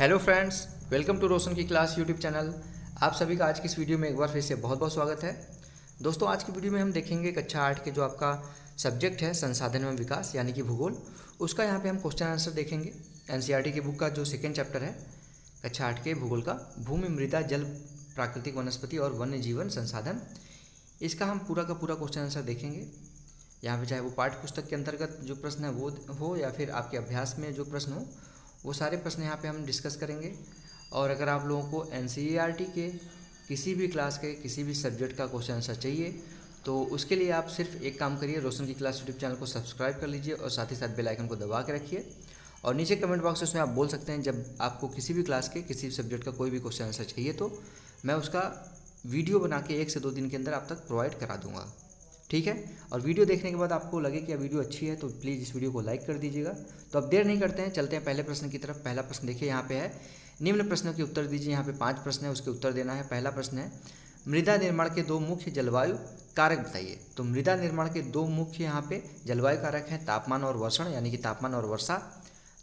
Hello friends, welcome to Roshan की class YouTube channel. आप सभी का आज की इस वीडियो में एक बार फिर से बहुत बहुत स्वागत है। दोस्तों, आज की वीडियो में हम देखेंगे कक्षा 8 के जो आपका सब्जेक्ट है संसाधन एवं विकास यानी कि भूगोल, उसका यहाँ पे हम क्वेश्चन आंसर देखेंगे। एनसीईआरटी की बुक का जो सेकेंड चैप्टर है कक्षा 8 के भूगोल का, भूमि, मृदा, जल, प्राकृतिक वनस्पति और वन्य जीवन संसाधन, इसका हम पूरा का पूरा क्वेश्चन आंसर देखेंगे। यहाँ पर चाहे वो पाठ्य पुस्तक के अंतर्गत जो प्रश्न है वो हो या फिर आपके अभ्यास में जो प्रश्न हो, वो सारे प्रश्न यहाँ पे हम डिस्कस करेंगे। और अगर आप लोगों को एनसीईआरटी के किसी भी क्लास के किसी भी सब्जेक्ट का क्वेश्चन आंसर चाहिए तो उसके लिए आप सिर्फ एक काम करिए, रोशन की क्लास यूट्यूब चैनल को सब्सक्राइब कर लीजिए और साथ ही साथ बेल आइकन को दबा के रखिए। और नीचे कमेंट बॉक्स उसमें आप बोल सकते हैं जब आपको किसी भी क्लास के किसी भी सब्जेक्ट का कोई भी क्वेश्चन आंसर चाहिए तो मैं उसका वीडियो बना के 1 से 2 दिन के अंदर आप तक प्रोवाइड करा दूँगा, ठीक है। और वीडियो देखने के बाद आपको लगे कि यह वीडियो अच्छी है तो प्लीज़ इस वीडियो को लाइक कर दीजिएगा। तो अब देर नहीं करते हैं, चलते हैं पहले प्रश्न की तरफ। पहला प्रश्न देखिए यहाँ पे है, निम्न प्रश्नों के उत्तर दीजिए। यहाँ पे 5 प्रश्न है, उसके उत्तर देना है। पहला प्रश्न है, मृदा निर्माण के 2 मुख्य जलवायु कारक बताइए। तो मृदा निर्माण के 2 मुख्य यहाँ पे जलवायु कारक हैं, तापमान और वर्षण यानी कि तापमान और वर्षा।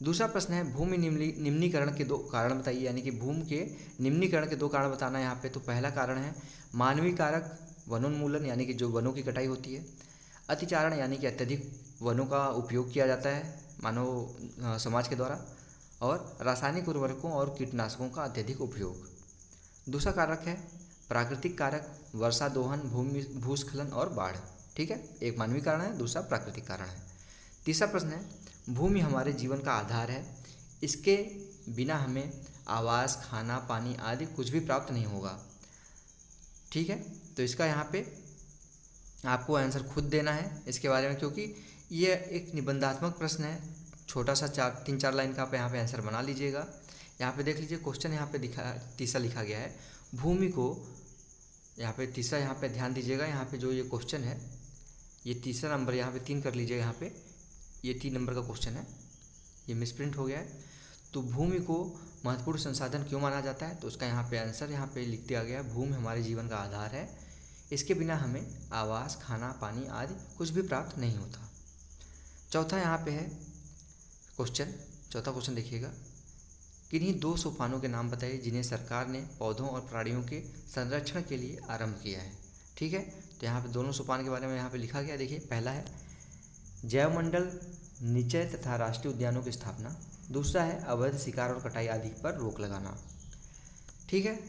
दूसरा प्रश्न है, भूमि निम्नीकरण के 2 कारण बताइए, यानी कि भूमि के निम्नीकरण के 2 कारण बताना है यहाँ पे। तो पहला कारण है मानवीय कारक वनोन्मूलन यानी कि जो वनों की कटाई होती है, अतिचारण यानी कि अत्यधिक वनों का उपयोग किया जाता है मानव समाज के द्वारा, और रासायनिक उर्वरकों और कीटनाशकों का अत्यधिक उपयोग। दूसरा कारक है प्राकृतिक कारक, वर्षा, दोहन, भूमि भूस्खलन और बाढ़, ठीक है। एक मानवीय कारण है, दूसरा प्राकृतिक कारण है। तीसरा प्रश्न है, भूमि हमारे जीवन का आधार है, इसके बिना हमें आवास, खाना, पानी आदि कुछ भी प्राप्त नहीं होगा, ठीक है। तो इसका यहाँ पे आपको आंसर खुद देना है इसके बारे में, क्योंकि ये एक निबंधात्मक प्रश्न है। छोटा सा 3-4 लाइन का आप यहाँ पे आंसर बना लीजिएगा। यहाँ पे देख लीजिए क्वेश्चन यहाँ पे तीसरा लिखा गया है, भूमि को यहाँ पे तीसरा, यहाँ पे ध्यान दीजिएगा। यहाँ पे जो ये क्वेश्चन है ये तीसरा नंबर, यहाँ पे 3 कर लीजिएगा। यहाँ पे ये 3 नंबर का क्वेश्चन है, ये मिसप्रिंट हो गया है। तो भूमि को महत्वपूर्ण संसाधन क्यों माना जाता है, तो उसका यहाँ पे आंसर यहाँ पे लिख दिया गया है, भूमि हमारे जीवन का आधार है, इसके बिना हमें आवास, खाना, पानी आदि कुछ भी प्राप्त नहीं होता। चौथा यहाँ पे है क्वेश्चन, चौथा क्वेश्चन देखिएगा, किन्हीं 2 सोपानों के नाम बताइए जिन्हें सरकार ने पौधों और प्राणियों के संरक्षण के लिए आरंभ किया है, ठीक है। तो यहाँ पे दोनों सोपान के बारे में यहाँ पे लिखा गया, देखिए। पहला है जैवमंडल निचय तथा राष्ट्रीय उद्यानों की स्थापना, दूसरा है अवैध शिकार और कटाई आदि पर रोक लगाना, ठीक है।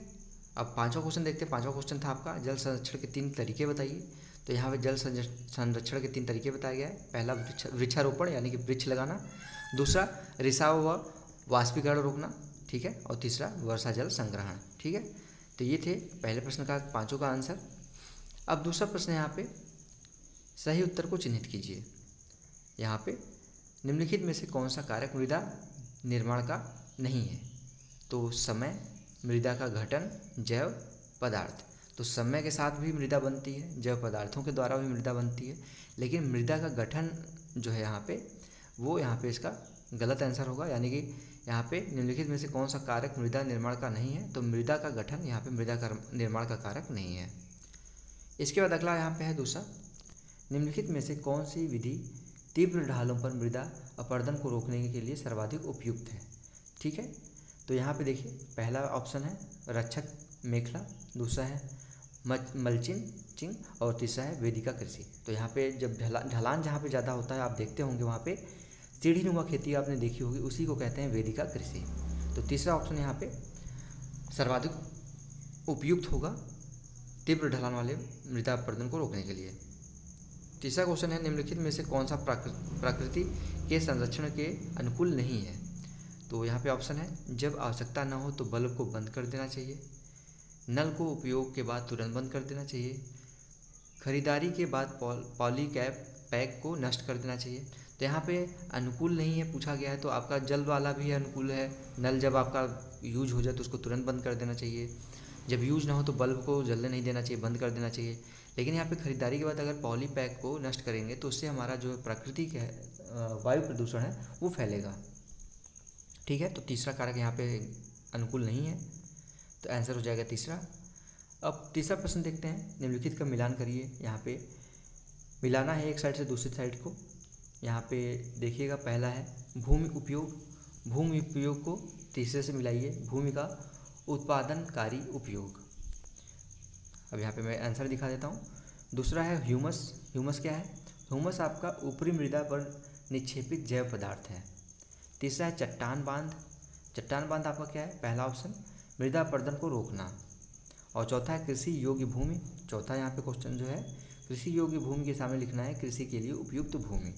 अब 5वां क्वेश्चन देखते हैं। 5वां क्वेश्चन था आपका, जल संरक्षण के 3 तरीके बताइए। तो यहाँ पे जल संरक्षण के 3 तरीके बताया गया है। पहला वृक्षारोपण यानी कि वृक्ष लगाना, दूसरा रिसाव व वाष्पीकरण रोकना, ठीक है, और तीसरा वर्षा जल संग्रहण, ठीक है। तो ये थे पहले प्रश्न का 5 का आंसर। अब दूसरा प्रश्न, यहाँ पे सही उत्तर को चिन्हित कीजिए। यहाँ पे निम्नलिखित में से कौन सा कारक मृदा निर्माण का नहीं है, तो समय, मृदा का घटन, जैव पदार्थ। तो समय के साथ भी मृदा बनती है, जैव पदार्थों के द्वारा भी मृदा बनती है, लेकिन मृदा का गठन जो है यहाँ पे वो यहाँ पे इसका गलत आंसर होगा। यानी कि यहाँ पे निम्नलिखित में से कौन सा कारक मृदा निर्माण का नहीं है, तो मृदा का गठन यहाँ पे मृदा का निर्माण का कारक नहीं है। इसके बाद अगला यहाँ पे है दूसरा, निम्नलिखित में से कौन सी विधि तीव्र ढालों पर मृदा अपरदन को रोकने के लिए सर्वाधिक उपयुक्त है, ठीक है। तो यहाँ पे देखिए, पहला ऑप्शन है रक्षक मेखला, दूसरा है मल्चिंग और तीसरा है वेदिका कृषि। तो यहाँ पे जब ढलान जहाँ पे ज़्यादा होता है आप देखते होंगे, वहाँ पे सीढ़ीनुमा खेती आपने देखी होगी, उसी को कहते हैं वेदिका कृषि। तो तीसरा ऑप्शन यहाँ पे सर्वाधिक उपयुक्त होगा तीव्र ढलान वाले मृदा अपरदन को रोकने के लिए। तीसरा क्वेश्चन है, निम्नलिखित में से कौन सा प्रकृति के संरक्षण के अनुकूल नहीं है, तो यहाँ पे ऑप्शन है जब आवश्यकता ना हो तो बल्ब को बंद कर देना चाहिए, नल को उपयोग के बाद तुरंत बंद कर देना चाहिए, खरीदारी के बाद पॉलीकैप पैक को नष्ट कर देना चाहिए। तो यहाँ पे अनुकूल नहीं है पूछा गया है, तो आपका जल वाला भी अनुकूल है, नल जब आपका यूज हो जाए तो उसको तुरंत बंद कर देना चाहिए, जब यूज ना हो तो बल्ब को जलने नहीं देना चाहिए, बंद कर देना चाहिए। लेकिन यहाँ पे खरीदारी के बाद अगर पॉली पैक को नष्ट करेंगे तो उससे हमारा जो प्राकृतिक है वायु प्रदूषण है वो फैलेगा, ठीक है। तो तीसरा कारक यहाँ पे अनुकूल नहीं है, तो आंसर हो जाएगा तीसरा। अब तीसरा प्रश्न देखते हैं, निम्नलिखित का मिलान करिए। यहाँ पे मिलाना है एक साइड से दूसरी साइड को। यहाँ पे देखिएगा, पहला है भूमि उपयोग, भूमि उपयोग को तीसरे से मिलाइए भूमि का उत्पादनकारी उपयोग। अब यहाँ पे मैं आंसर दिखा देता हूँ। दूसरा है ह्यूमस। ह्यूमस क्या है? ह्यूमस आपका ऊपरी मृदा पर निक्षेपित जैव पदार्थ है। तीसरा है चट्टान बांध। चट्टान बांध आपका क्या है? पहला ऑप्शन मृदा अपरदन को रोकना। और चौथा है कृषि योग्य भूमि। चौथा यहाँ पे क्वेश्चन जो है कृषि योग्य भूमि के सामने लिखना है कृषि के लिए उपयुक्त भूमि।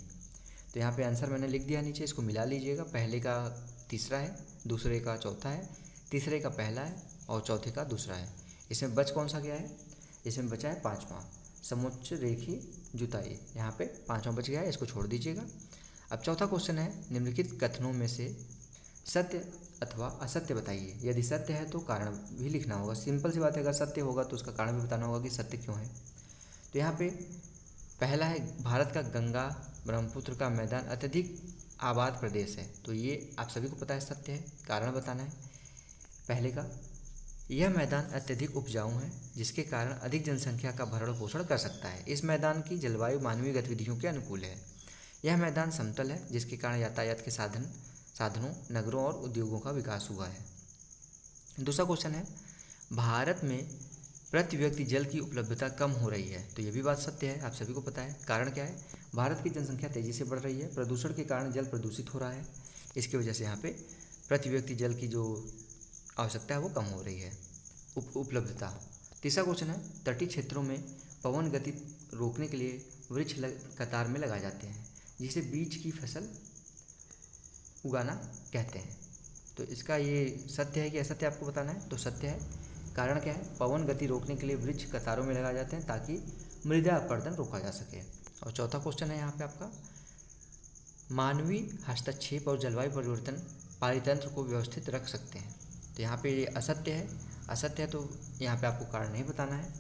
तो यहाँ पे आंसर मैंने लिख दिया नीचे, इसको मिला लीजिएगा। पहले का तीसरा है, दूसरे का चौथा है, तीसरे का पहला है और चौथे का दूसरा है। इसमें बच कौन सा गया है? इसमें बचा है पाँचवा समोच्च रेखी जुताई। यहाँ पे पाँचवा बच गया है, इसको छोड़ दीजिएगा। अब चौथा क्वेश्चन है निम्नलिखित कथनों में से सत्य अथवा असत्य बताइए। यदि सत्य है तो कारण भी लिखना होगा। सिंपल सी बात है, अगर सत्य होगा तो उसका कारण भी बताना होगा कि सत्य क्यों है। तो यहाँ पे पहला है भारत का गंगा ब्रह्मपुत्र का मैदान अत्यधिक आबाद प्रदेश है। तो ये आप सभी को पता है सत्य है, कारण बताना है। पहले का यह मैदान अत्यधिक उपजाऊ है जिसके कारण अधिक जनसंख्या का भरण पोषण कर सकता है। इस मैदान की जलवायु मानवीय गतिविधियों के अनुकूल है। यह मैदान समतल है जिसके कारण यातायात के साधनों नगरों और उद्योगों का विकास हुआ है। दूसरा क्वेश्चन है भारत में प्रति व्यक्ति जल की उपलब्धता कम हो रही है। तो ये भी बात सत्य है, आप सभी को पता है। कारण क्या है? भारत की जनसंख्या तेजी से बढ़ रही है, प्रदूषण के कारण जल प्रदूषित हो रहा है। इसकी वजह से यहाँ पे प्रति व्यक्ति जल की जो आवश्यकता है वो कम हो रही है, उपलब्धता। तीसरा क्वेश्चन है तटीय क्षेत्रों में पवन गति रोकने के लिए वृक्ष कतार में लगाए जाते हैं जिसे बीज की फसल उगाना कहते हैं। तो इसका ये सत्य है कि असत्य आपको बताना है। तो सत्य है, कारण क्या है? पवन गति रोकने के लिए वृक्ष कतारों में लगाए जाते हैं ताकि मृदा अपरदन रोका जा सके। और चौथा क्वेश्चन है यहाँ पे आपका मानवीय हस्तक्षेप और जलवायु परिवर्तन पारितंत्र को व्यवस्थित रख सकते हैं। तो यहाँ पे ये असत्य है, असत्य है तो यहाँ पे आपको कारण नहीं बताना है।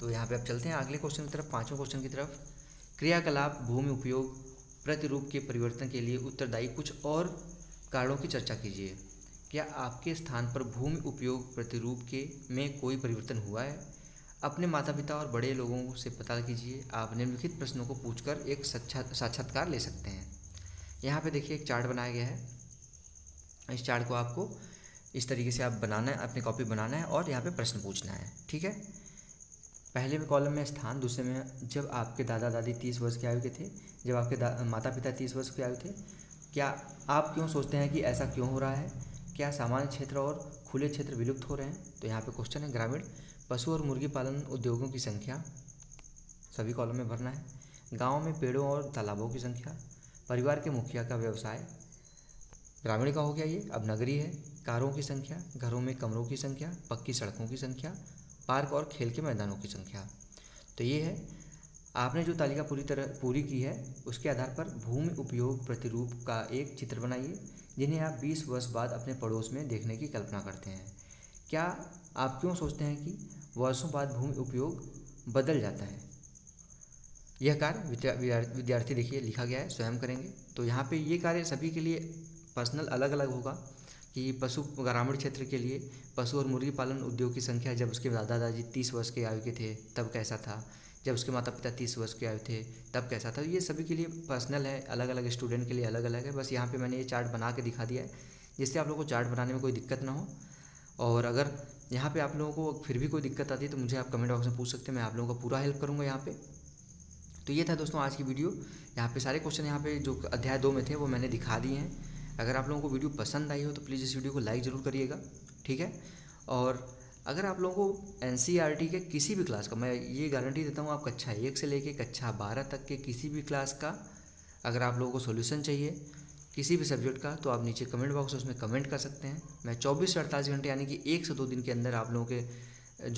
तो यहाँ पे आप चलते हैं अगले क्वेश्चन की तरफ, पाँचवें क्वेश्चन की तरफ। क्रियाकलाप भूमि उपयोग प्रतिरूप के परिवर्तन के लिए उत्तरदायी कुछ और कारणों की चर्चा कीजिए। क्या आपके स्थान पर भूमि उपयोग प्रतिरूप के में कोई परिवर्तन हुआ है? अपने माता पिता और बड़े लोगों से पता कीजिए। आप निम्नलिखित प्रश्नों को पूछकर एक साक्षात्कार ले सकते हैं। यहाँ पे देखिए एक चार्ट बनाया गया है। इस चार्ट को आपको इस तरीके से आप बनाना है, अपनी कॉपी बनाना है और यहाँ पर प्रश्न पूछना है, ठीक है। पहले में कॉलम में स्थान, दूसरे में जब आपके दादा दादी 30 वर्ष की आयु के थे, जब आपके माता पिता 30 वर्ष की आयु थे। क्या आप क्यों सोचते हैं कि ऐसा क्यों हो रहा है? क्या सामान्य क्षेत्र और खुले क्षेत्र विलुप्त हो रहे हैं? तो यहाँ पे क्वेश्चन है ग्रामीण पशु और मुर्गी पालन उद्योगों की संख्या, सभी कॉलम में भरना है। गाँव में पेड़ों और तालाबों की संख्या, परिवार के मुखिया का व्यवसाय, ग्रामीण का हो गया ये। अब नगरीय है, कारों की संख्या, घरों में कमरों की संख्या, पक्की सड़कों की संख्या, पार्क और खेल के मैदानों की संख्या। तो ये है, आपने जो तालिका पूरी की है उसके आधार पर भूमि उपयोग प्रतिरूप का एक चित्र बनाइए जिन्हें आप 20 वर्ष बाद अपने पड़ोस में देखने की कल्पना करते हैं। क्या आप क्यों सोचते हैं कि वर्षों बाद भूमि उपयोग बदल जाता है? यह कार्य विद्यार्थी देखिए लिखा गया है, स्वयं करेंगे। तो यहाँ पे ये कार्य सभी के लिए पर्सनल अलग अलग होगा कि पशु ग्रामीण क्षेत्र के लिए पशु और मुर्गी पालन उद्योग की संख्या जब उसके दादा दादी 30 वर्ष के आयु के थे तब कैसा था, जब उसके माता पिता 30 वर्ष के आयु थे तब कैसा था। ये सभी के लिए पर्सनल है, अलग अलग स्टूडेंट के लिए अलग अलग है। बस यहाँ पे मैंने ये चार्ट बना के दिखा दिया है जिससे आप लोगों को चार्ट बनाने में कोई दिक्कत ना हो। और अगर यहाँ पर आप लोगों को फिर भी कोई दिक्कत आती है तो मुझे आप कमेंट बॉक्स में पूछ सकते हैं, मैं आप लोगों का पूरा हेल्प करूँगा यहाँ पर। तो ये था दोस्तों आज की वीडियो। यहाँ पर सारे क्वेश्चन यहाँ पर जो अध्याय 2 में थे वो मैंने दिखा दिए हैं। अगर आप लोगों को वीडियो पसंद आई हो तो प्लीज़ इस वीडियो को लाइक ज़रूर करिएगा, ठीक है। और अगर आप लोगों को NCERT के किसी भी क्लास का, मैं ये गारंटी देता हूँ, आप कक्षा 1 से लेके कक्षा 12 तक के किसी भी क्लास का अगर आप लोगों को सॉल्यूशन चाहिए किसी भी सब्जेक्ट का तो आप नीचे कमेंट बॉक्स उसमें कमेंट कर सकते हैं। मैं 24 से 48 घंटे यानी कि 1 से 2 दिन के अंदर आप लोगों के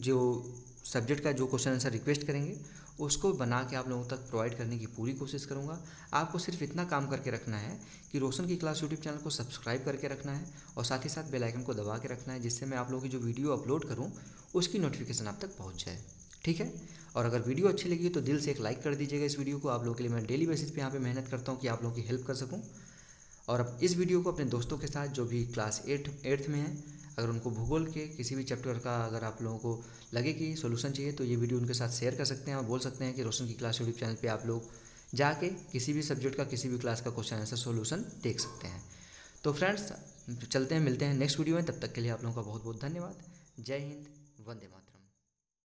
जो सब्जेक्ट का जो क्वेश्चन आंसर रिक्वेस्ट करेंगे उसको बना के आप लोगों तक प्रोवाइड करने की पूरी कोशिश करूंगा। आपको सिर्फ इतना काम करके रखना है कि रोशन की क्लास यूट्यूब चैनल को सब्सक्राइब करके रखना है और साथ ही साथ बेल आइकन को दबा के रखना है जिससे मैं आप लोगों की जो वीडियो अपलोड करूं उसकी नोटिफिकेशन आप तक पहुंच जाए, ठीक है। और अगर वीडियो अच्छी लगी तो दिल से एक लाइक कर दीजिएगा इस वीडियो को। आप लोगों के लिए मैं डेली बेसिस पर यहाँ पर मेहनत करता हूँ कि आप लोगों की हेल्प कर सकूँ। और अब इस वीडियो को अपने दोस्तों के साथ जो भी क्लास 8 में है, अगर उनको भूगोल के किसी भी चैप्टर का अगर आप लोगों को लगे कि सॉल्यूशन चाहिए तो ये वीडियो उनके साथ शेयर कर सकते हैं और बोल सकते हैं कि रोशन की क्लास यूट्यूब चैनल पे आप लोग जाके किसी भी सब्जेक्ट का किसी भी क्लास का क्वेश्चन आंसर सॉल्यूशन देख सकते हैं। तो फ्रेंड्स चलते हैं, मिलते हैं नेक्स्ट वीडियो में, तब तक के लिए आप लोगों का बहुत बहुत धन्यवाद। जय हिंद, वंदे मातरम।